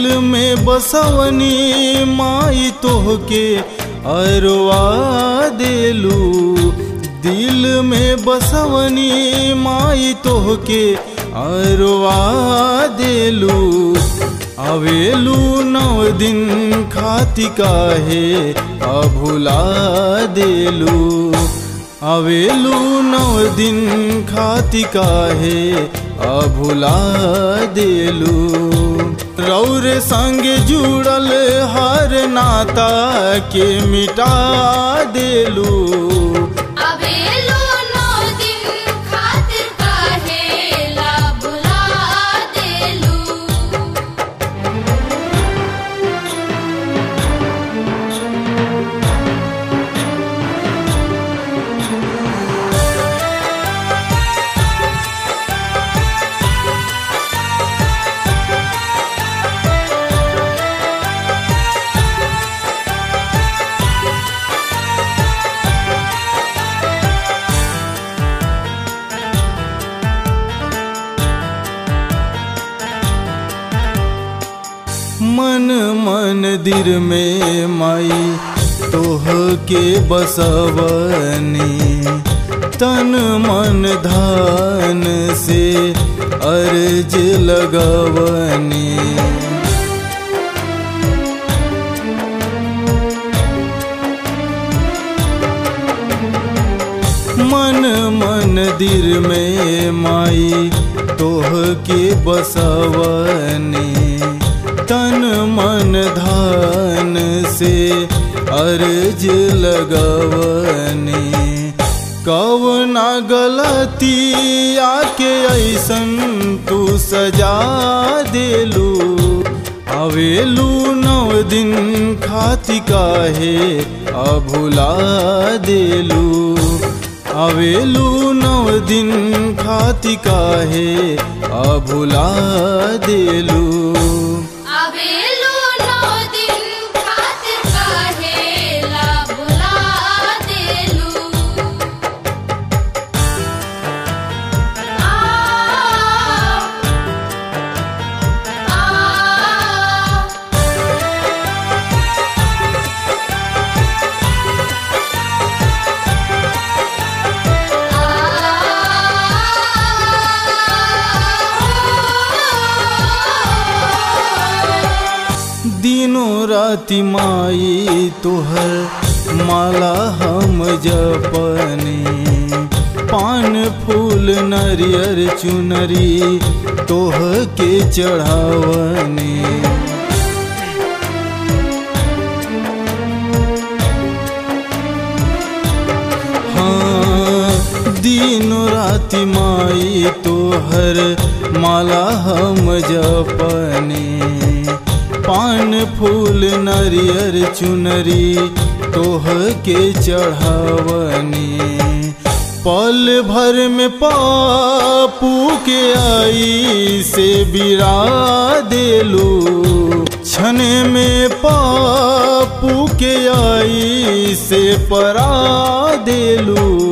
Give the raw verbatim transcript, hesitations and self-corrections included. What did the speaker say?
दिल में बसवनी माई तोहके अरवा देलू, दिल में बसवनी माई तोहके अरवा देलू। आवेलू नौ दिन खाती काहे अभुला देलू, आवेलू नौ दिन खाती काहे अभुला देलू। रौर संग जुड़ल हर नाता के मिटा देलू, आवेलू नौ दिन खातिर काहे भुला देलू। मन मंदिर में माई तोहके बसवनी, तन मन धान से अर्ज लगवनी। मन मंदिर में माई तोहके बसवनी, तन मन धान से अर्ज लगवनी। कवना गलती आके ऐसन तू सजा देलू, आवेलू नौ दिन खाती काहे अभुला देलू, आवेलू नौ दिन खाती काहे अभुला देलू। दिनों राति माई तोहर माला हम जपनी, पान फूल नरियर चुनरी तोहके चढ़ावनी। हाँ, दिनों राति माई तोहर माला हम जपनी, पान फूल नरियर चुनरी तोहके चढ़ावनी। पल भर में पापू के आई से बिरा देलू, छने में पापू के आई से परा देलू।